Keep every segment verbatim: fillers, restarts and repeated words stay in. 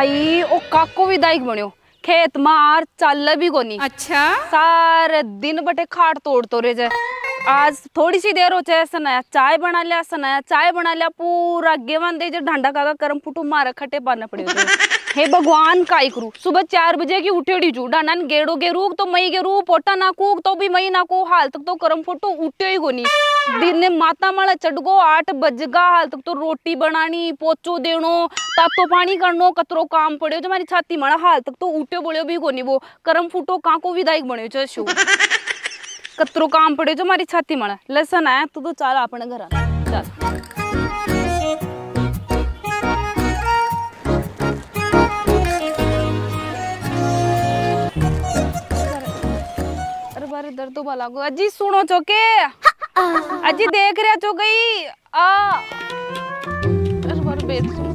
भाई ओ काको भी दाइक बन्यो, खेत मार चाल भी कोनी। अच्छा सारे दिन बटे खाट तोड़ तो रहे जे। आज थोड़ी सी देर हो चाहे सनाया चाय बना लिया, सनाया चाय बना लिया, पूरा गेवन दे जे ढांडा काका करम फुटू मारे खटे पाना पड़े। हे भगवान काई करू, सुबह चार बजे की उठेड़ी जू डांडा गेड़ो गेरूक तो मई गेरू पोटा ना कूक तो भी मई ना को, हाल तक तो करम फुटू उठे ही कोनी। दिन ने माता माला चढ़गो आठ बजगा, हाल तक तो रोटी बनानी, पोचो देनो, तातो पानी करनो, कतरो काम पड़े जो मारी छाती माला, हाल तक तो उठे बोले भी कोनी। वो करम फुटो काको विदायक बने छे शू, कतरो काम पड़े जो मारी छाती माला। लसन आया तू तो चल अपने घर चल। दर्द तो भला गो अजी सुनो चोके अजी देख रहा चो गई आ बार बेद सुन।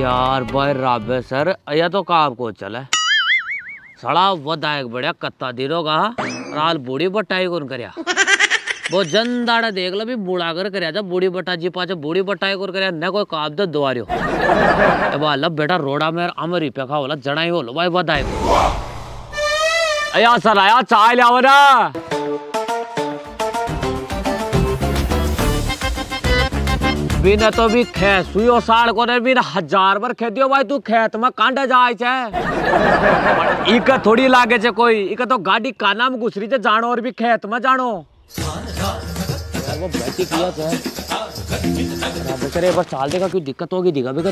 यार भाई रामेश्वर या तो काम को चले सड़ा वदायक बढ़िया कत्ता दिरोगा राल बूढ़ी बटाई कौन करया वो जनदाड़ा देख लो भी बुढ़ा कर कर जा बूढ़ी बटा जी पाचे बूढ़ी बटाई कर कर न कोई काम दे दुआरियो वाला बेटा रोड़ा में अमरी पे खा वाला जनाई हो लो भाई बधाई। अया सर आया चाय ले आओ ना। बिना तो भी खेसुयो साड़ को ने बिना हजार बार खेदियो भाई तू खेत में कांडा जाय छे। इका थोड़ी लागे छे कोई, इका तो गाड़ी काना में घुसरी छे जानो और भी खेत में जानो। वो बैठी किया क्या बस चाल देगा क्यों दिक्कत होगी दिखा बेगा।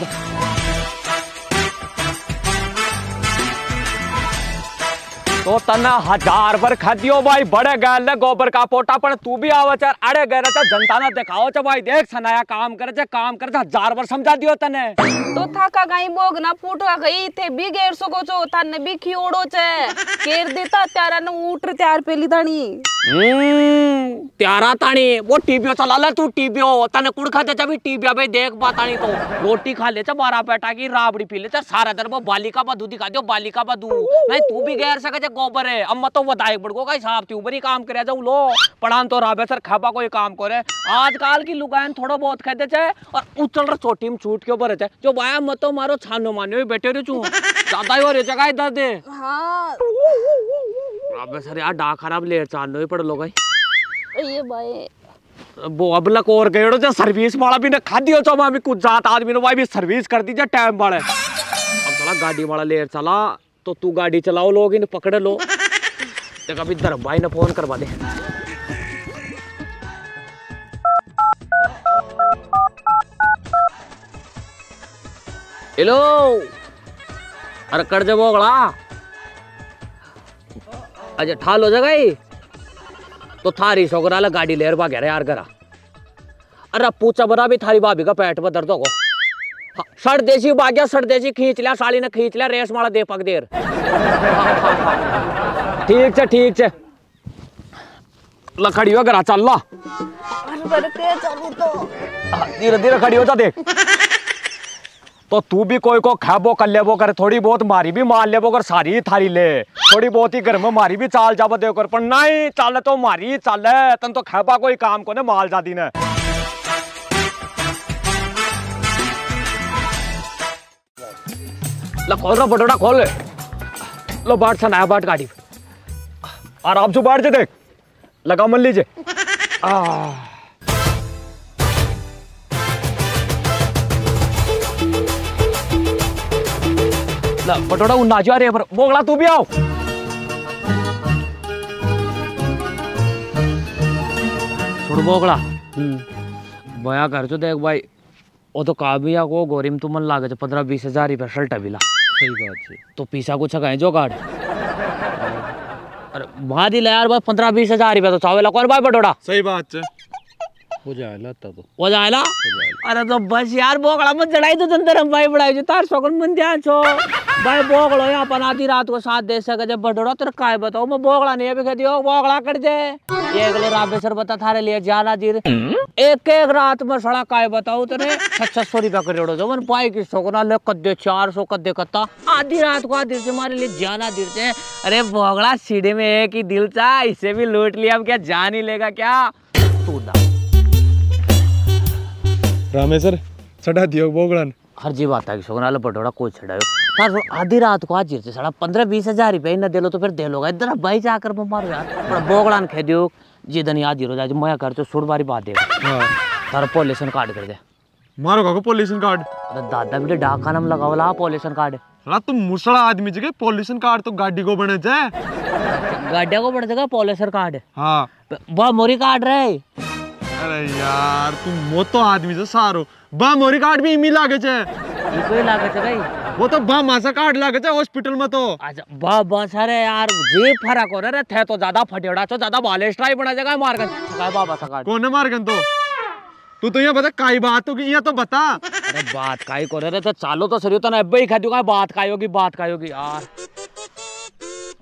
तो तना हजार बार खादियो भाई बड़े गैल ने गोबर का पोटा पर तू भी आवा चार अड़े गए जनता ने दिखाओ चा भाई देख सनाया काम करे चा काम करे हजार बार समझा दियो तने। तो था का गई बोग ना फूट गई थे भी गेर सो को चो तने भी खियोड़ो चे केर देता त्यारा ने ऊटर त्यार पेली तानी हम्म त्यारा तानी वो टीबीओ चला ले तू टीबीओ तने कुड़ खाते चा भी टीबीओ भाई देख बातानी तो रोटी खा ले चा बारा पेटा की राबड़ी पी ले चा सारा दर वो बालिका बा दूध दिखा दियो बालिका बा दू नहीं तू भी गेर सके चा गोबर है अम्मा तो वदाई बड़गो का हिसाब थी ऊपर ही काम करे जाऊ लो पढ़ान तो रामेश्वर खाबा कोई काम करे। आजकल की लुगायन थोड़ा बहुत खाते चे और उछल र छोटी में छूट के ऊपर है जो बाया मत तो मारो छानो मानो बैठे रहो चू ज्यादा ही हो रे जगह दर्द है। हां रामेश्वर यार डा खराब ले चानो ही पड़ लो भाई ये भाई वो अबला कोर गयो जो सर्विस वाला भी ने खादियो चो मामी कुछ जात आदमी ने भाई भी सर्विस कर दी जे टाइम वाले अब थोड़ा गाड़ी वाला ले चला तो तू गाड़ी चलाओ लोग इन पकड़ लो तो कभी धर्म भाई ने फोन करवा दे। हेलो अरे कर जे बोगला अच्छा ठा लो जगह तो थारी सोगरा ला गाड़ी लेर भाग यार करा अरे पूछा बना भी थारी भाभी का पेट में दर्द होगा सड़ देसी भाग्या सड़ देसी खींच लिया साली ने खींच लिया रेस माला दे पक देर। ठीक है ठीक है ला खड़ी हो करा चल ला धीरे धीरे खड़ी हो जा देख तो तू भी कोई को खाबो कर लेबो कर थोड़ी बहुत मारी भी मार लेबो कर सारी थारी ले थोड़ी बहुत ही घर में मारी भी चाल जाबो देव कर पर नहीं चाले तो मारी चाले तन तो खाबा कोई काम को ने माल जादी ने। ला खोल रहा बटोड़ा खोल लो बाट सा नया बाट गाड़ी और आप जो बाट जे देख लगा मन लीजिए ला बटोड़ा उन नाजू आ रहे पर बोगला तू भी आओ छोड़ बोगला बया कर जो देख भाई वो तो काबिया को गोरिम तुमन लागे पंद्रह बीस हजार रुपया शर्ट अभिला सही बात है तो पीसा कुछ कहें जो गाड़ अरे वहां दिला यार बस पंद्रह बीस हजार रुपया तो चावेला कौन भाई बटोड़ा सही बात है हो जाएला तब तो हो जाएला अरे तो बस यार बोकड़ा मत चढ़ाई तो अंदर हम भाई बढ़ाई जो तार सोकन मन ध्यान छो। भाई बोगड़ो अपन आधी रात को साथ दे सके जब बड़ो तेरे काय बताओ मैं बोगड़ा नहीं अभी दियो बोगड़ा कट जाए। ये अगले रामेश्वर बता थारे लिए जाना जीर एक एक रात में सड़ा काय बताओ तेरे छह सौ रुपया करोड़ो जो मन पाई की सौ ना ले कद्दे चार सौ कद्दे कत्ता आधी रात को आधी से हमारे लिए जाना जीर से। अरे बोगड़ा सीढ़े में है कि दिल था इसे भी लूट लिया हम क्या जान ही लेगा क्या तू ना रामेश्वर सड़ा दियो बोगड़ा हर जी बात है कि सगना लपटोड़ा कोई छड़ायो सर आधी रात को आज जीते साढ़ा पंद्रह बीस हजार रुपये न दे लो तो फिर दे लोगा इधर भाई जाकर मैं मारो यार बोगड़ा खे दियो जी धनी आज जीरो जाए मैं कर चो सुड़ बारी बात दे सर पॉल्यूशन कार्ड कर दे मारो का पॉल्यूशन कार्ड अरे दादा बेटे डाका नाम लगा वाला पॉल्यूशन कार्ड साला तुम मुसड़ा आदमी जगह पॉल्यूशन कार्ड तो गाड़ी को बने जाए गाड़ी को बने जगह पॉल्यूशन कार्ड हाँ वह मोरी कार्ड रहे। अरे यार तुम मोतो आदमी जो सारो बा मोरी कार्ड भी इमी लागे छे ई कोई लागे छे भाई वो तो बा मासा कार्ड लागे छे हॉस्पिटल में तो अच्छा बा बा सारे यार जे फरक हो रे थे तो ज्यादा फटेड़ा छो ज्यादा बाले स्ट्राइक बना जगह मारगन का बाबा सा कार्ड कोने मारगन तो तू तो ये बता काई बात हो कि ये तो बता अरे बात काई करे रे तो चालो तो सरियो तने अबे ही खा दूंगा बात काई होगी बात काई होगी यार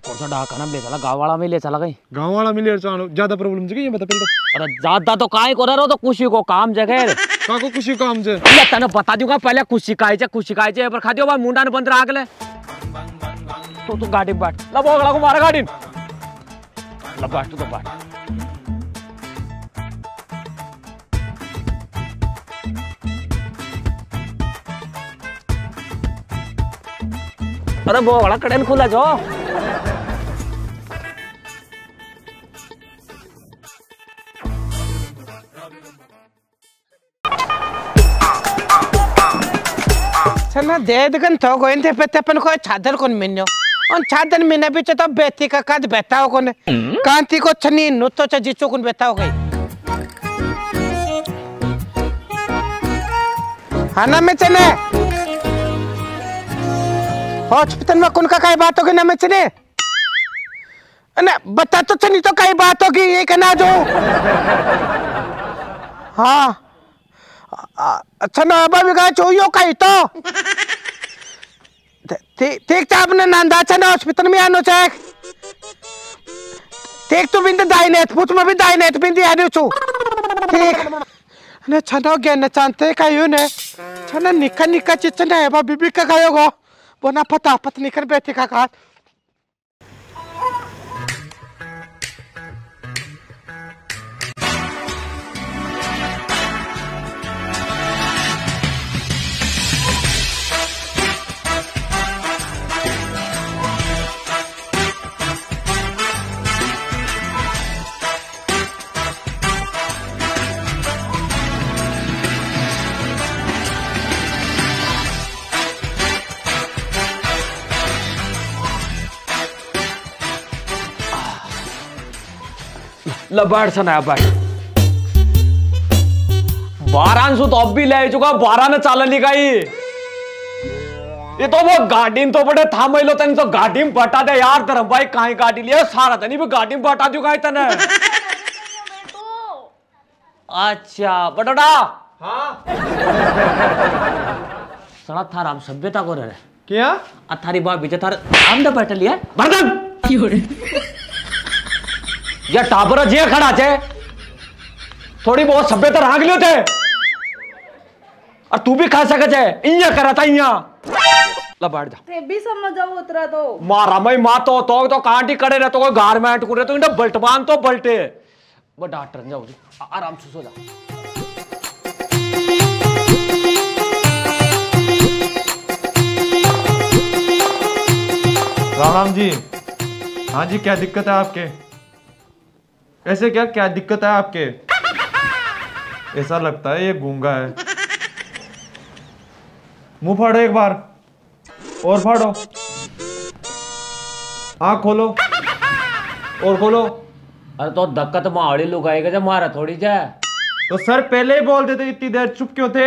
कौन सा डाका नाम ले चला गांव वाला में ले चला गई गांव वाला में ले चलो ज्यादा प्रॉब्लम जगह ये बता पहले अरे ज्यादा तो काय कर रहो तो खुशी को काम जगह का को खुशी काम जे मैं तने बता दूंगा पहले खुशी काई जे खुशी काई जे पर खा दियो भाई मुंडा ने बंद राख ले तू तो गाड़ी बाट ला बोगड़ा को मार गाड़ी ला बाट तू तो बाट अरे बोगड़ा कड़न खुला जो चलना देद गन तो गोइन थे पे तपन को छादर कोन मिन्यो और छादर मिने बीच तो बेती का कद बेताओ कोन कांति को छनी नु तो छ जिचो कोन बेताओ गई हाना में चने हॉस्पिटल में कोन का काई बात होगी ना में चने अने बता तो छनी तो काई बात होगी ये कना जो हां अच्छा ना बाबा का चोयो काई तो ठीक था आपने नांदा अच्छा ना हॉस्पिटल में आनो चेक ठीक तो बिंद दाइनेट पुत में भी दाइनेट बिंद आने चो ठीक ने छनो गया ने चांते कायो ने छना निका निका चिचन है बा बीबी का कायो गो बोना पता पत्नी कर बैठे का का लबाड़ सना बारान सु तो अब भी ले चुका बारह ने चालन लिखाई ये तो वो गाड़ी तो बड़े थाम लो तन तो गाड़ी में बटा दे यार धर्म भाई कहीं गाड़ी लिया सारा तनी भी गाड़ी में बटा चुका तने अच्छा बटोटा हाँ सड़ा था राम सभ्यता को रहे क्या अथारी बाप बीजे थार आमदा बैठा लिया बर्तन या टाबरा जे खड़ा थे थोड़ी बहुत सभ्यता राख लियो थे और तू भी खा सके इया करा था इया लबाड़ जा ते भी समझाओ उतरा तो मारा मैं मा तो तो तो कांटी करे ना तो कोई गारमेंट कुरे तो इंडा बल्ट बांध तो बल्टे वो डॉक्टर जाओ जी आराम से सो जा राम राम जी हाँ जी क्या दिक्कत है आपके ऐसे क्या क्या दिक्कत है आपके ऐसा लगता है ये गूंगा है मुंह फाड़ो एक बार और फाड़ो आँख खोलो और खोलो अरे तो धक्का तो माड़ी लुगाएगा जब मारा थोड़ी जाए तो सर पहले ही बोल देते इतनी देर चुप क्यों थे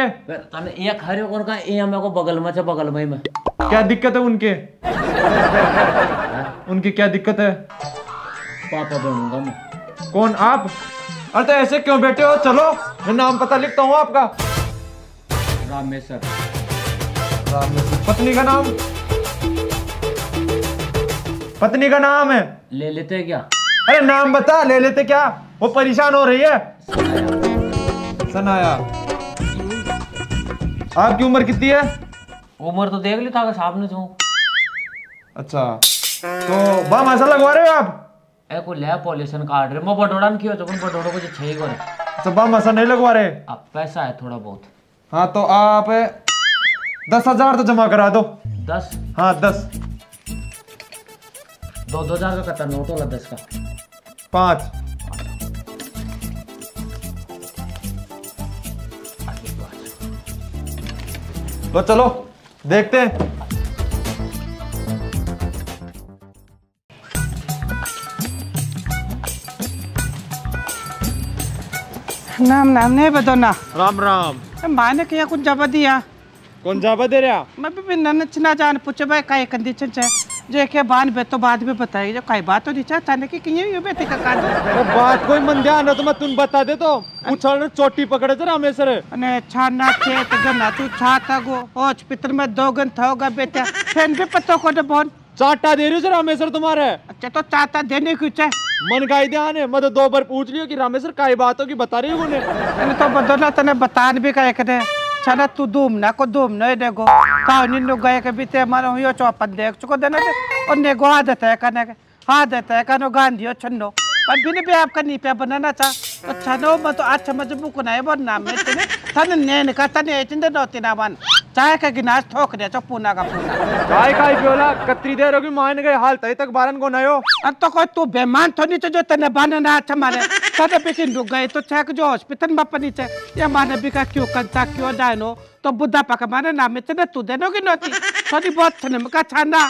ये खा रहे हो का ये मेरे को बगल में बगल में में क्या दिक्कत है उनके उनकी क्या दिक्कत है पापा बनूंगा मैं कौन आप अरे तो ऐसे क्यों बैठे हो चलो मैं नाम पता लिखता हूँ आपका रामेश्वर रामेश्वर पत्नी का नाम पत्नी का नाम है। ले लेते हैं क्या? अरे नाम बता, ले लेते क्या? वो परेशान हो रही है। सनाया, आपकी उम्र कितनी है? उम्र तो देख ली था साहब ने जो। अच्छा तो बा मासा लगवा रहे हो आप? ए को ले पॉल्यूशन कार्ड रे मो बडोड़न कियो जबन बडोड़ो को जे छई करे सब बा मासा नहीं लगवा रहे। अब पैसा है थोड़ा बहुत। हां तो आप दस हज़ार तो जमा करा दो। दस? हां दस। दो दो हजार का कट्टा नोट वाला दस का। पांच। तो चलो देखते हैं। नाम नाम नहीं बदलना। राम राम। माने क्या कुछ जवाब दिया? कौन जवाब दे रहा? मैं भी ननचना जान पूछे भाई काय कंडीशन है जो के बान बे तो बाद में बताई जो काय बात हो नहीं चाहता ने कि किए यो बेटे का काज अरे बात कोई मन ध्यान तो मैं तुम बता दे तो उछल चोटी पकड़े थे रामेश्वर अने छाना के गना तू छाता गो हॉस्पिटल में दोगन थाओगा बेटा फैन पे पत्तो को बोन चाटा दे रहे हो रामेश्वर तुम्हारे। अच्छा तो चाटा देने क्यों चाहे मन गाई ध्यान है मैं तो दो बार पूछ लियो कि रामेश्वर काई बात हो कि बता रही हो ने तने तो बदला तने बतान भी काए करे छना तू धूम ना को धूम नहीं देखो का निन्नो गए के बीते मारो यो चौपन देख चुको देना और ने गो आदत है कने हां देता है कनो गांधियो छन्नो पर बिन पे आपका नी पे बनाना चा तो छनो मैं तो आज समझ मु को नहीं बोल नाम में तने तन नेन का तने चिंदे नोती ना मान चाय का गिलास ठोक दे तो पूना का पूना काय काय बोला कतरी देर होगी मान गए हाल तई तक बारन को नयो अब तो कोई तू बेमान थोनी तो जो तने बानना अच्छा मारे तने पेकिन रुक गए तो छक जो हॉस्पिटल में पनी छे या माने भी का क्यों कंता क्यों जानो तो बुद्धा पक माने नाम तने तू देनो की नोती थोड़ी बहुत थने का छाना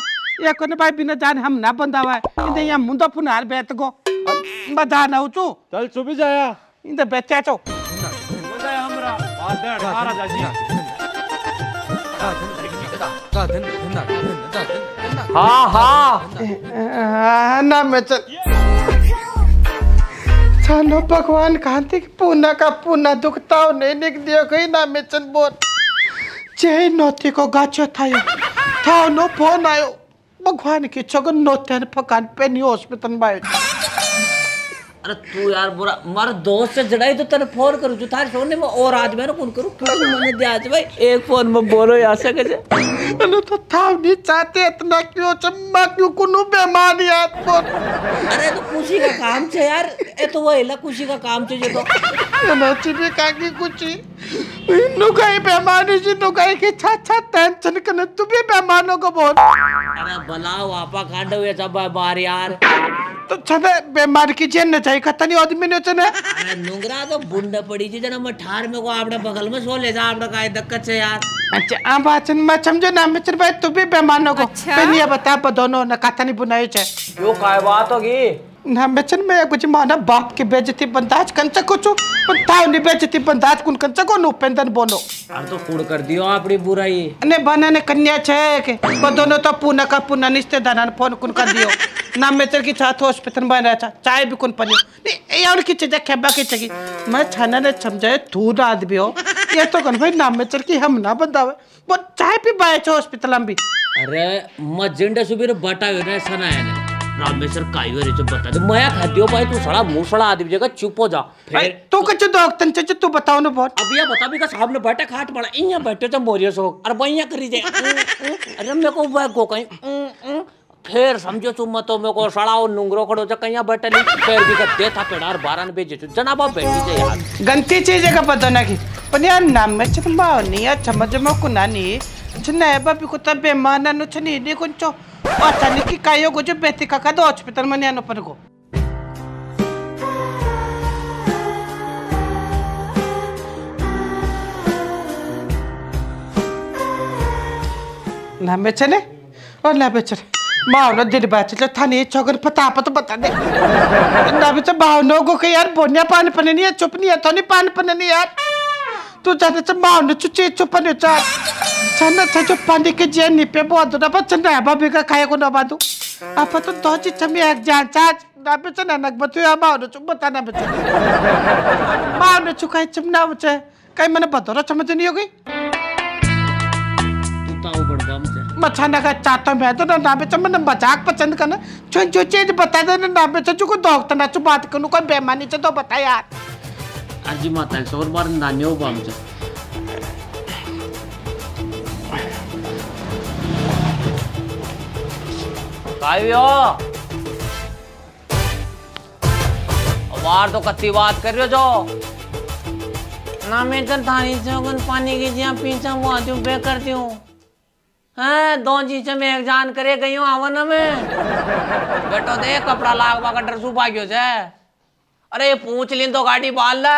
ये कोने भाई बिना जान हम ना बंदावा इने या मुंडो पुनार बैठ गो बदान आऊ तू चल सुबह जाया इन बेचा तो बजाया हमरा आदर सारा जाजी हाँ हाँ ना मैं चल छानो भगवान खाती पूना का पूना दुखता हो नहीं निक दियो कहीं ना मैं चल बोल जे नोती को गाचो था था नो फोन आयो भगवान की चगन नोते ने पकान पे नहीं हॉस्पिटल में आयो। अरे तू यार बुरा मार दोस्त से जड़ाई तो तेरे फोन करूं जो थारे सोने में और आज मैं फोन करूं क्यों मैंने दिया आज भाई एक फोन में बोलो या सके जे अनु तो था नहीं चाहते इतना क्यों चम्मा क्यों कुनु बेमानी यार फोन अरे तो खुशी का काम छे यार ए तो वो एला खुशी का काम छे जे तो नोची भी काकी कुछी इनु काई बेमानी जी तो काई के छाछा टेंशन कने तू भी बेमानो को बोल अरे भलाओ आपा कांडो ये जब बार यार तो छबे बेमार की जेन न जाई खतनी आदमी ने चने अरे नुंगरा तो बुंडा पड़ी जी जना मठार में को आपड़ा बगल में सो ले जा आपड़ा काय दिक्कत छे यार। अच्छा आ बाचन में समझो ना मित्र भाई तू भी बेमानो को पनिया बता प दोनों न कथनी बुनाई छे यो काय बात होगी ना बचन में कुछ माना बाप के बेइज्जती बंदाज कंचा कुछ पता नहीं बेइज्जती बंदाज कुन कंचा को उपेंद्र बोलो अर तो कूड़ कर दियो आपड़ी बुराई ने बना ने कन्या छे के प दोनों तो पूना का पूना रिश्तेदार ने फोन कुन कर दियो नाम मेचर की छात हॉस्पिटल में रहा था चाय भी कौन पनी नहीं यार की चीज़ खेबा की चगी मैं छाना ने समझाए तू रात भी हो ये तो कौन भाई नाम मेचर की हम ना बंदावे वो चाय भी बाय छो हॉस्पिटल में भी अरे मैं जिंदा सुबीर बटा हुए ना सना है ना नाम मेचर कायवर जो बता दे मैं खाती हो भाई तू सड़ा मूसड़ा आदमी जगह चुप हो जा तू कच्चे डॉक्टर चचे तू बताओ ना बहुत अब ये बता भी का साहब ने बैठा खाट पड़ा इयां बैठो तो मोरियस हो अरे भैया करी दे अरे मेरे को वह को कहीं फिर समझो तुम मत तो मेरे को सड़ाओ नुंगरो खड़ो जा कहीं बैठे नहीं पैर भी कर देता पेड़ार बारन बेजे तू जनाब बैठी जा यार गंती चीजें का पता ना की पर यार नाम में चमबा नहीं या समझ में को नानी छने बाप को तब बेमाना न छनी ने कोचो पता नहीं की कायो को जो बेटी काका दो हॉस्पिटल में ने पर को नाम में छने और लाबे छने मावना दिन बैठ चले थाने चौगन पता पता बता दे ना बेचा मावनों को के यार बोनिया पान पने नहीं है चुप नहीं है तो नहीं पान पने नहीं यार तू जाने चा मावने चुचे चुपने चार चन्ना चा जो पानी के जेन निपे बहुत दूर अब चन्ना है बाबी का खाया को ना बादू आप तो दो चीज़ चमी एक जान चार ना बेचा ना नक बतूया मावने चुप बताना बेचा मावने चुकाई चमना बचे कहीं मैंने बतौरा समझ नहीं होगी तू ताऊ बढ़ गया मुझे मचाना चाहता मैं तो ना बेचा मैं मजाक पसंद करना छो जो चीज बता दे ना बेचा चुको दौगता ना चु बात करूँ कोई बेमानी से तो बता यार अजी माता और बार नानी हो बाम जा बार तो कत्ती बात कर रहे हो जो ना मैं तो थानी से पानी की जिया पीछा मुआ चू बे करती हूँ हैं दो जी से मैं एक जान करे गई हूँ आवन में बेटो दे कपड़ा लागवा का ड्रेस उबा गयो से अरे पूछ ली तो गाड़ी बाल ले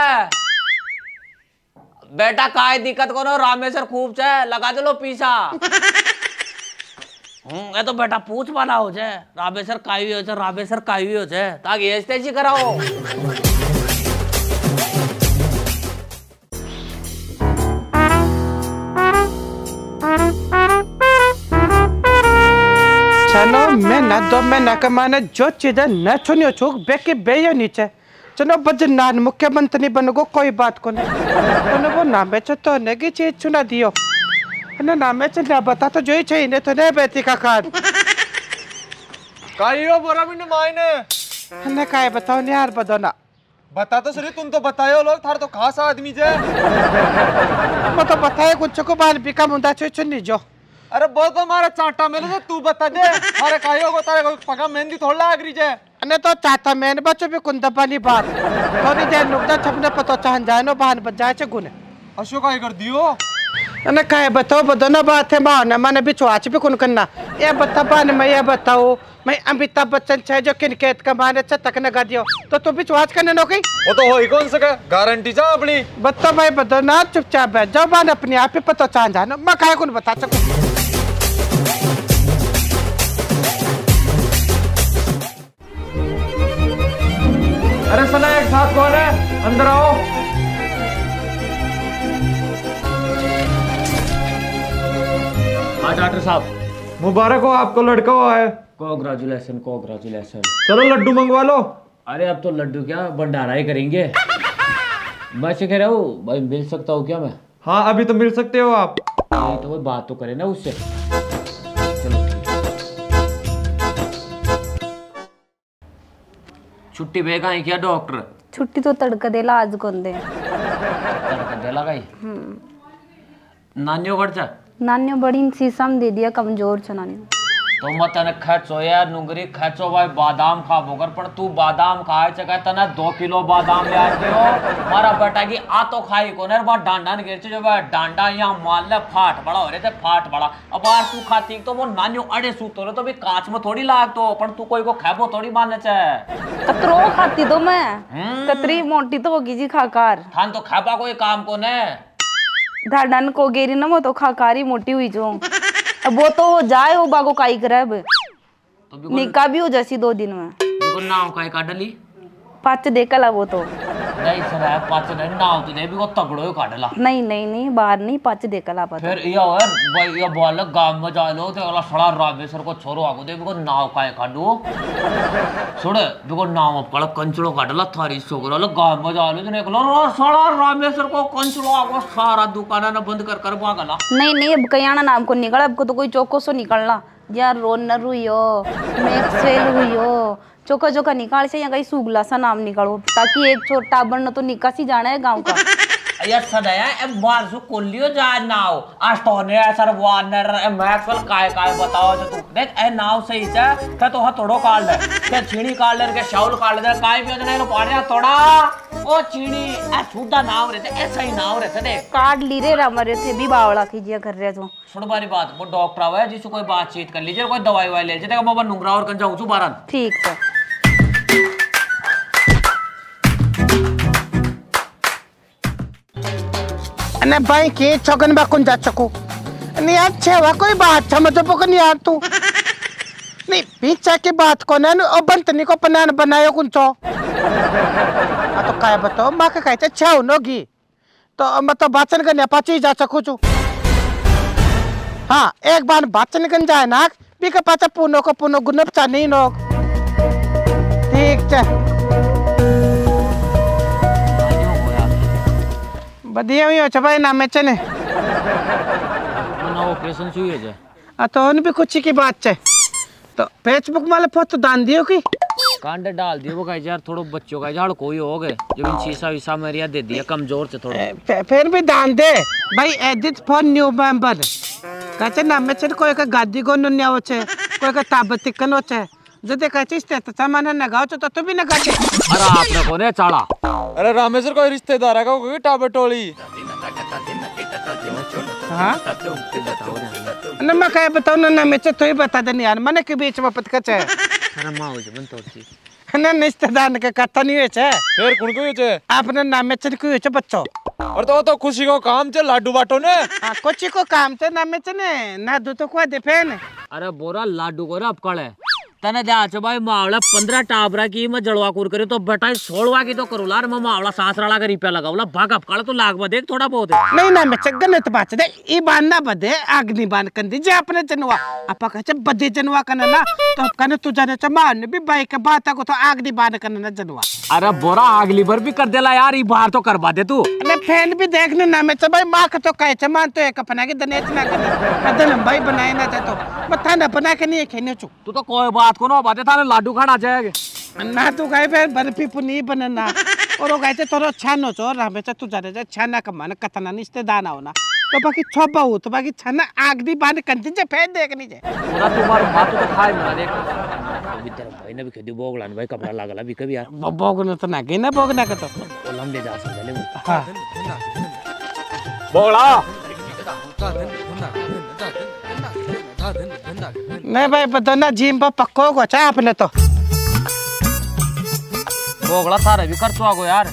बेटा काय दिक्कत करो रामेश्वर खूब से लगा दो लो पीछा हम्म ये तो बेटा पूछ वाला हो जाए रामेश्वर काय हो जाए रामेश्वर काय हो जाए ताकि ऐसे तेजी कराओ मैं ना दो मैं ना कमाना जो चीजें न छुनियो छूक बे के बे या नीचे चलो बजनान मुख्यमंत्री बनोगो कोई बात को नहीं तो वो ना बेचो तो नेगी चीज चुना दियो ना ना मैं चल बता तो जो ही चाहिए नहीं तो नहीं बेटी का कार काई हो बोरा मिन मायने ना काई बताओ नहीं यार बदो ना बता तो सही तुम तो बतायो लोग थार तो खास आदमी जे मैं तो बताए कुछ को बाल बिका मुंडा छे चुनी जो अरे बहुत हमारा चाटा मेले से तू बता दे अरे कायो को तारे को पका मेहंदी थोड़ा आगरी जे अने तो चाटा मेन बच्चो भी कुंदा वाली बात थोड़ी देर नुक्ता छपने पतो चाहन जानो बहान बच जाए गुने अशोक आई कर दियो अने काहे बताओ बदना बात है मां मैंने भी चोआच भी कुन करना ये बता बान मैं ये बताओ मैं अमिताभ बच्चन चाहे जो किनकेत कमाने से तक न गादियो तो तू भी चोआच करने नो गई वो तो होई कौन सके गारंटी जा अपनी बता भाई बदना चुपचाप बैठ जाओ बान अपने आप पे पतो चाहन जानो मैं काहे कुन बता सकूं अरे सना एक साथ कौन है अंदर आओ हाँ डॉक्टर साहब मुबारक हो आपको लड़का हुआ है कॉन्ग्रेचुलेशन कॉन्ग्रेचुलेशन चलो लड्डू मंगवा लो अरे अब तो लड्डू क्या भंडारा ही करेंगे मैं से कह रहा हूँ भाई मिल सकता हूँ क्या मैं हाँ अभी तो मिल सकते हो आप तो वो बात तो करें ना उससे छुट्टी पे कहीं क्या डॉक्टर छुट्टी तो तड़का देला आज कौन दे तड़का देला कहीं हम्म नानियों खर्चा नानियों बड़ी शीशम दे दिया कमजोर छ नानियों तो मत न खर्च हो यार नुंगरी खर्च हो भाई बादाम खा बोगर पर तू बादाम खाए चका तना दो किलो बादाम ले आ दियो मारा बेटा की आ तो खाई कोने बा डांडा न गिर छ जो बा डांडा या माल ले फाट बड़ा हो रे ते फाट बड़ा अब बार तू खाती तो वो नानियों अड़े सूत रे तो भी कांच में थोड़ी लाग तो पण तू कोई को खाबो थोड़ी मानने चाहे कतरो खाती तो मैं कतरी मोटी तो होगी जी खाकार थान तो खाबा कोई काम को ने धाडन को गेरी न वो तो खाकारी मोटी हुई जो अब वो तो हो जाए हो बागो काई करब तो भी निका भी हो जैसी दो दिन में बिल्कुल नाव काई काट ली पाच देखला वो तो नहीं सर पाच नहीं नाव तो नहीं भी को तगड़ो काटला नहीं नहीं नहीं बाहर नहीं पाच देखला पता फिर यो यार भाई यो बोल गांव में जा लो तो अगला सड़ा रामेश्वर को छोरो आगो दे को नाव काई काडू सुन देखो नाम पड़ कंचड़ो काटला थारी छोकरा लो गांव में जा लो तो निकलो सारा रामेश्वर को कंचड़ो आगो सारा दुकाना ना बंद कर कर भागला नहीं नहीं अब कयाना नाम को निकल अब को तो कोई चौको सो निकलना यार रोन न रुइयो मैक सेल हुइयो चौका चौका निकाल से या कहीं सुगला सा नाम निकालो ताकि एक छोटा बन तो निकासी जाना है गांव का यार सदाया अब बार सु कोलियो जा नाव आज तो ने सर वानर मैक्सवेल काय काय बताओ तो तू देख ए नाव सही से त तो हथोड़ो काल दे के चीनी काल दे के शाउल काल दे काय भी ने पाड़या तोड़ा ओ चीनी ए छुदा नाव रे ए सही नाव रे दे काट ली रे हमरे थे भी बावला कीजिए कर रे तो छोड़ बारी बात वो डॉक्टर आवे जिसको कोई बातचीत कर लीजिए कोई दवाई वाई ले जते बाबा नुंगरा और कंजा ऊंचू बारन ठीक है अने भाई के छगन बा कुन जा चको अने यार छवा कोई बात समझ पकन यार तू नहीं पीछा की बात को न ओ बंतनी को पनान बनायो कुन तो आ तो काय बताओ मां के कहते छव नोगी तो मतलब वाचन गन पाची जा चको छु हां एक बार वाचन गन जाए नाक बी के पाचा पुनो को पुनो गुनप चा नहीं नो ठीक छ बदिया हुई हो छपाई ना मैचने मना ऑपरेशन सुई है जे अतौन भी कुछ की बात है तो फेसबुक वाले पोस्ट दान दियो की कांड डाल दियो वो कह यार थोड़ो बच्चों का झाड़ कोई हो गए जो शीशा वीसा मेरिया दे दिया कमजोर से थोड़ा फिर भी दान दे भाई एडिट फॉर न्यू मेंबर कहते ना में कोई का गादी को नुन्या हो छे कोई का ताबतिकन हो छे जदे कहते स्टेटस सामान न गाओ तो तो भी न गाते अरे आपने कोने चाला अरे रामेश्वर कोई रिश्तेदार है कोई टाबटोली हां न मैं कह बताऊं ना मैं तो ही बता देनी यार मने के बीच में पटकच है शर्मा हो जमन तोची न रिश्तेदार का कथा नहीं है छे फिर कुन को छे आपने नाम में कोई है छे बच्चो और तो तो खुशी को काम चे लाडू बाटो ने हां कोची को काम चे ना में चे ने ना दो तो को दे फेन अरे बोरा लाडू को रे अपकल है तने दे आछो भाई मावला पंद्रह टाबरा की मैं जड़वा कूर करे तो बटाई सोलवा की तो करू लार मैं मावला सासराला का रुपया लगावला भाग अपकल तो लाग में देख थोड़ा बहुत है नहीं ना में चगन तो बात दे ई बांधना बदे अग्नि बांध कर दीजे अपने जनवा आपा कहे बदे जनवा कने ना तो कने तू जाने च मान भी भाई के बात को तो अग्नि बांध कने ना जनवा अरे बोरा अगली बार भी कर देला यार ई बार तो करवा दे तू फैन भी देखने ना में भाई माँ का तो कहे मान तो एक अपना के दनेच ना करना भाई बनाए ना थे तो मैं थाना बना के नहीं खेने चू तू तो कोई बात को ना बातें थाने लाडू खाना जाएगा ना तू कहे फिर बर्फी पुनी बनना और वो कहते थोड़ा छानो चो रामेश्वर तू जाने जा छाना कमाना कतना निश्चित दाना होना तो बाकी छोपा हो तो बाकी छाना आग दी बांध कंदी जे फैन देखनी जे पूरा तुम्हारी बात तो खाए ना देख अभी तेरा भाई ने भी खेदी बोगलान भाई कपड़ा लागला भी कभी यार बोगना तो ना गेना बोगना का तो ओलम ले जा सले हां बोगला नहीं भाई पता ना जिम पर पक्को को चाय अपने तो बोगला थारे भी कर तो आगो यार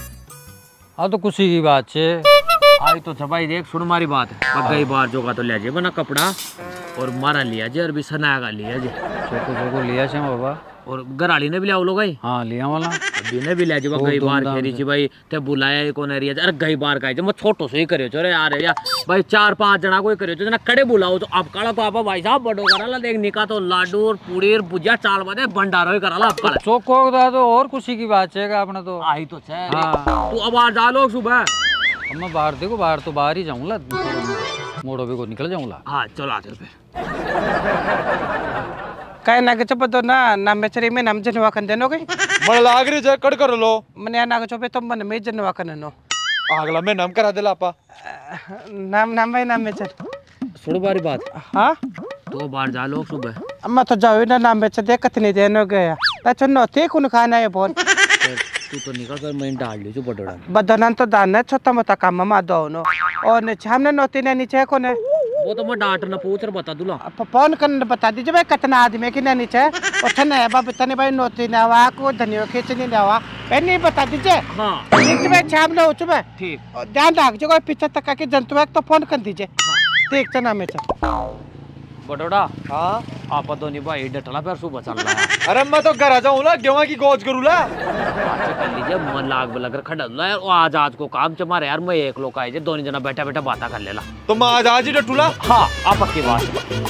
हां तो कुछ ही बात छे आई तो छबाई देख सुन मारी बात पग गई बार जोगा तो ले जे बना कपड़ा और मारा लिया जे और भी सनागा लिया जे छोको छोको लिया से बाबा और घराली ने भी लाओ लो गई हां लिया वाला अभी ने भी ले जे गई बार फेरी छी भाई ते बुलाया कोन एरिया अरे गई बार का जे मैं छोटो से ही करियो छोरे यार या भाई चार पांच जना कोई करियो जना कड़े बुलाओ तो आप काला तो आपा भाई साहब बड़ो कराला देख निका तो लाडू और पूरी और भुजिया चाल बदे भंडारो ही कराला आप काला छोको तो और खुशी की बात है का अपना तो आई तो छे तू आवाज आलो सुबह मैं बाहर देखो बाहर तो बाहर ही जाऊंगा मोड़ो भी को निकल जाऊंगा हाँ चलो आते फिर कहीं ना कुछ पता ना नामेचरी में नाम जनवा कर देनो कहीं मन लाग रही जाए कट कर लो मैंने ना कुछ पे तो मन में जनवा कर देनो अगला मैं नाम करा दिला आपा नाम नाम भाई नामेचर सुनो बारी बात हाँ तो बाहर जा लो सुबह मैं तो जाऊँ ना नामेचर देख कितनी देनो गया तो नौते कौन खाना है बोल तू तो निकाल कर मैं डाल ली जो बडड़ा बदनन तो दान है छोटा मोटा काम में दोनो और ने हमने नोती ने नीचे को ने वो तो मैं डांट ना पूछ और बता दूला फोन कर बता दीजिए भाई कितना आदमी के ने नीचे ओथे ने बाप इतने भाई नोती ने आवा को धनियो खींचनी ने आवा पहले बता दीजिए हां ठीक है शाम ना हो सुबह ठीक और ध्यान रख जो पीछे तक के जंतु एक तो फोन कर दीजिए ठीक चना में चल बडड़ा हां आपा तो नहीं भाई डटला पर सुबह चलला अरे मैं तो घर आ जाऊंगा गेवा की गोज करूला कर लीजिए मन लाग बल कर खडला यार आज आज को काम चमार यार मैं एक लोग आए जे दोनी जना बैठा बैठा बाता कर लेला तो मैं आज आज ही डटूला हां आपा की बात